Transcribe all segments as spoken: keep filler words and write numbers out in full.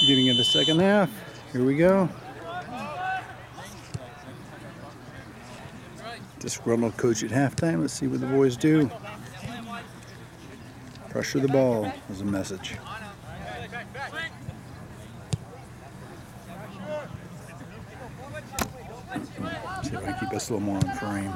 Beginning of the second half. Here we go. Disgruntled coach at halftime. Let's see what the boys do. Pressure the ball is a message. See if I can keep us a little more on frame.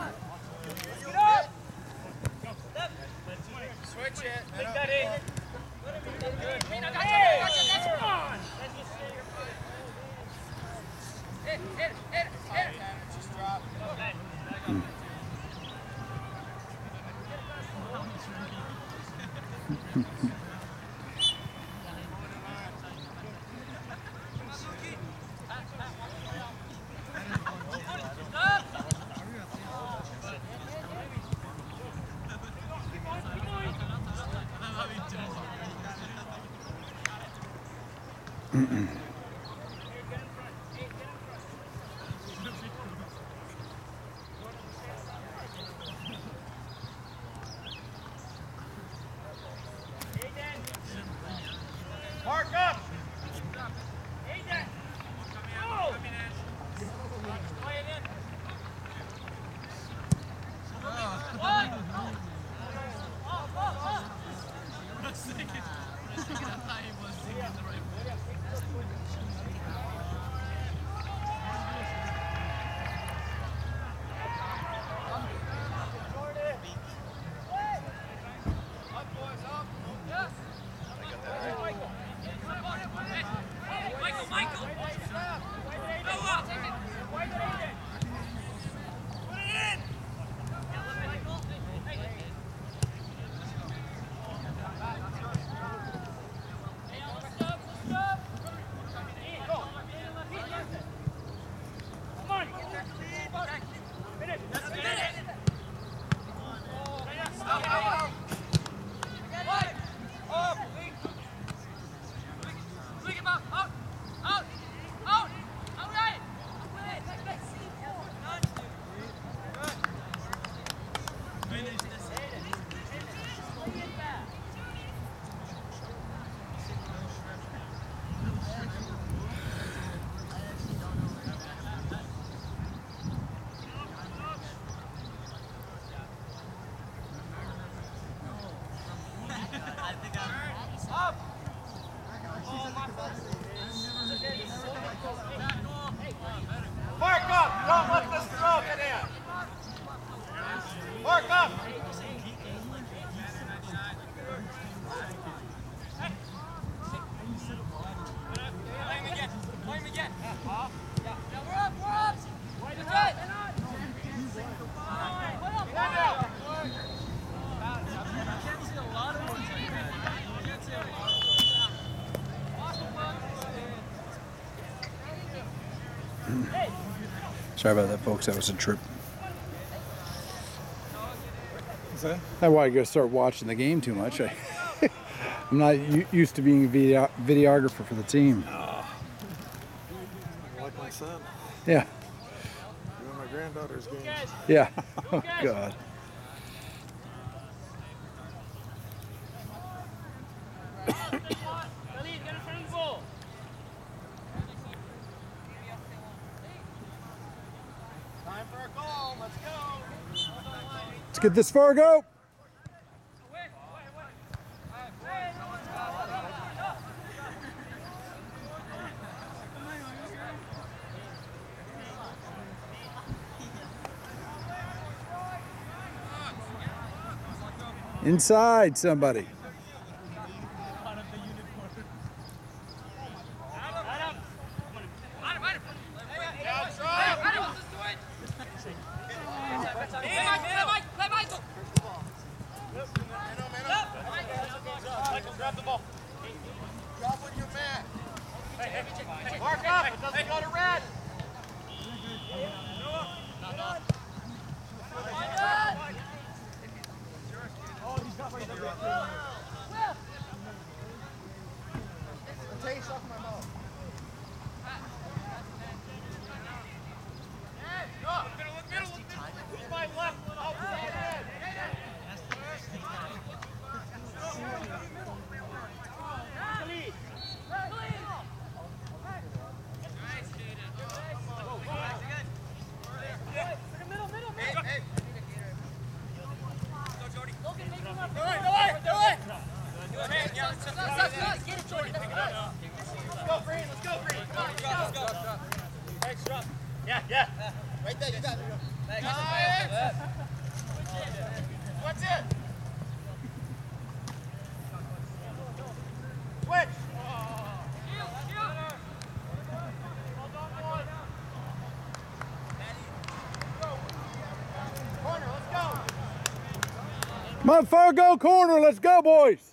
Hmm. Mm-mm. Sorry about that, folks. That was a trip. That? I wanted to start watching the game too much. I, I'm not used to being a video videographer for the team. Uh, like my son. Yeah. Doing my granddaughter's games. Yeah. Oh, God. Let's get this far, go! Inside, somebody. Hey, Right there, you got it. Nice. What's it? Switch. Shield, shield. Corner, let's go. Come on, Fargo corner. Let's go, boys.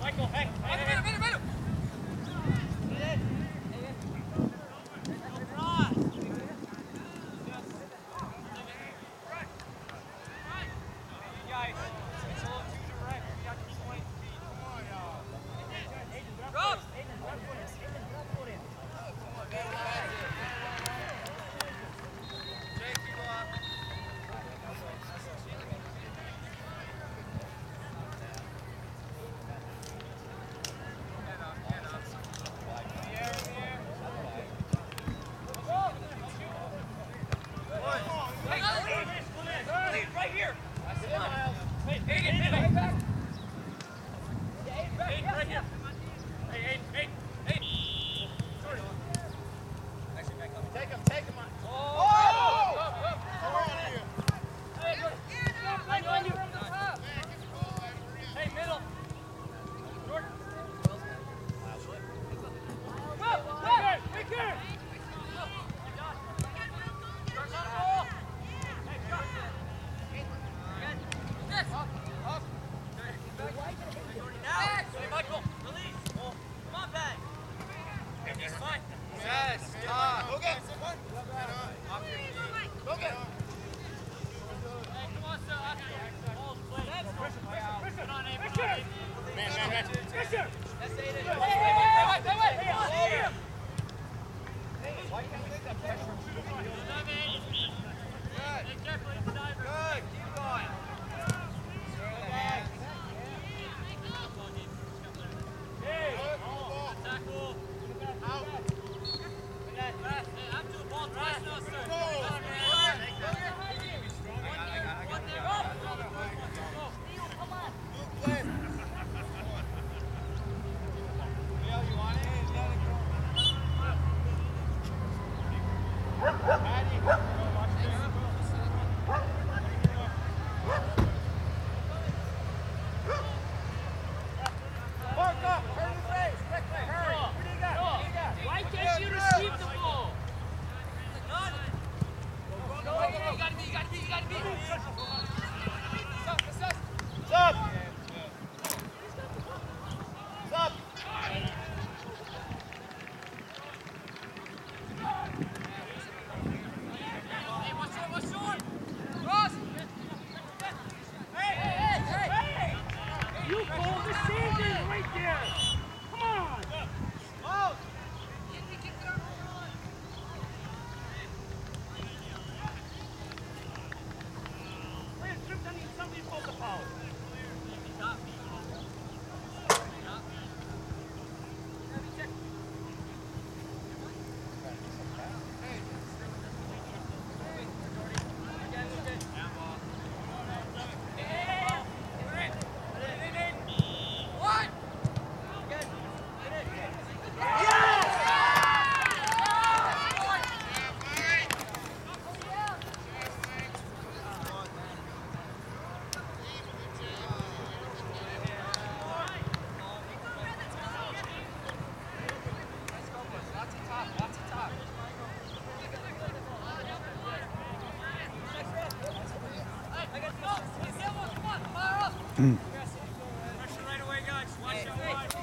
Michael, hey, hey, hey, hey, hey, hey, hey.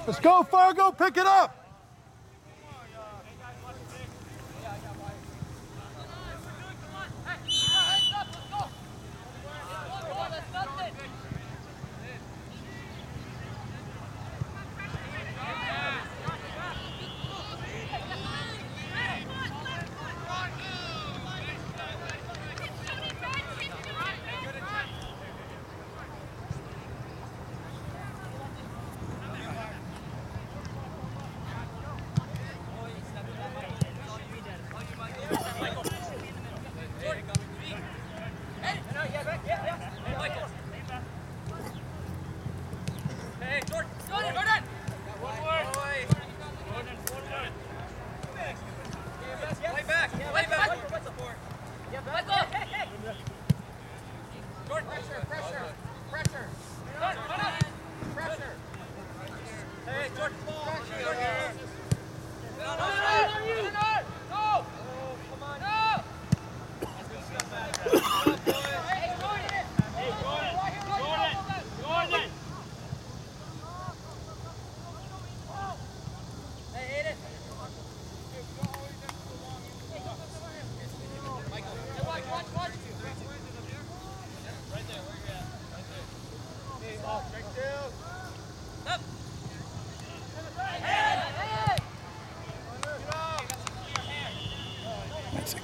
Let's go, Fargo, pick it up.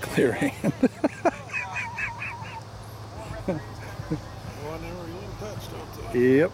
Clear hand. Yep.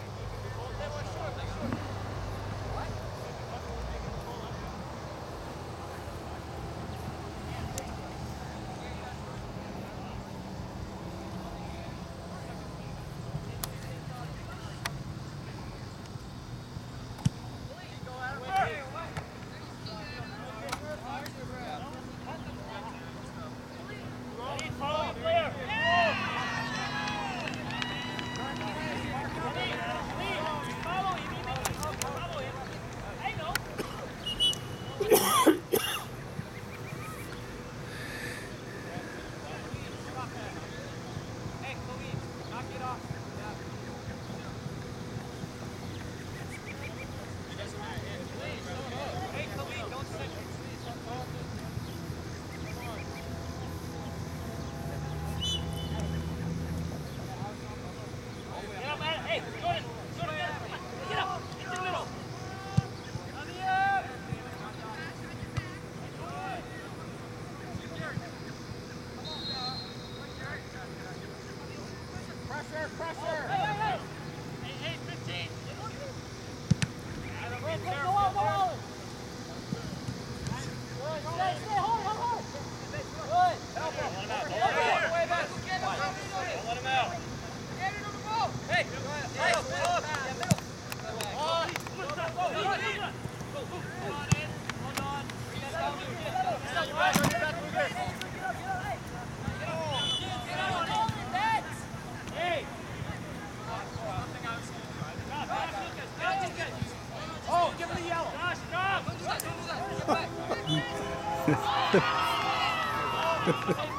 Ha, ha, ha.